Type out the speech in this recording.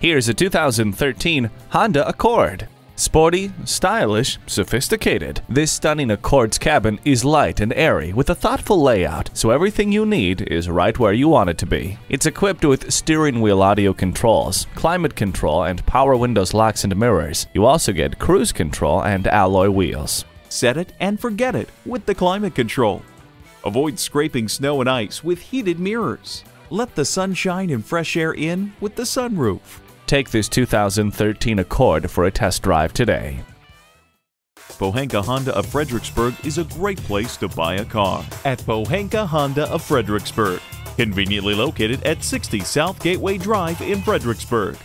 Here's a 2013 Honda Accord. Sporty, stylish, sophisticated. This stunning Accord's cabin is light and airy with a thoughtful layout, so everything you need is right where you want it to be. It's equipped with steering wheel audio controls, climate control, and power windows, locks, and mirrors. You also get cruise control and alloy wheels. Set it and forget it with the climate control. Avoid scraping snow and ice with heated mirrors. Let the sunshine and fresh air in with the sunroof. Take this 2013 Accord for a test drive today. Pohanka Honda of Fredericksburg is a great place to buy a car. At Pohanka Honda of Fredericksburg. Conveniently located at 60 South Gateway Drive in Fredericksburg.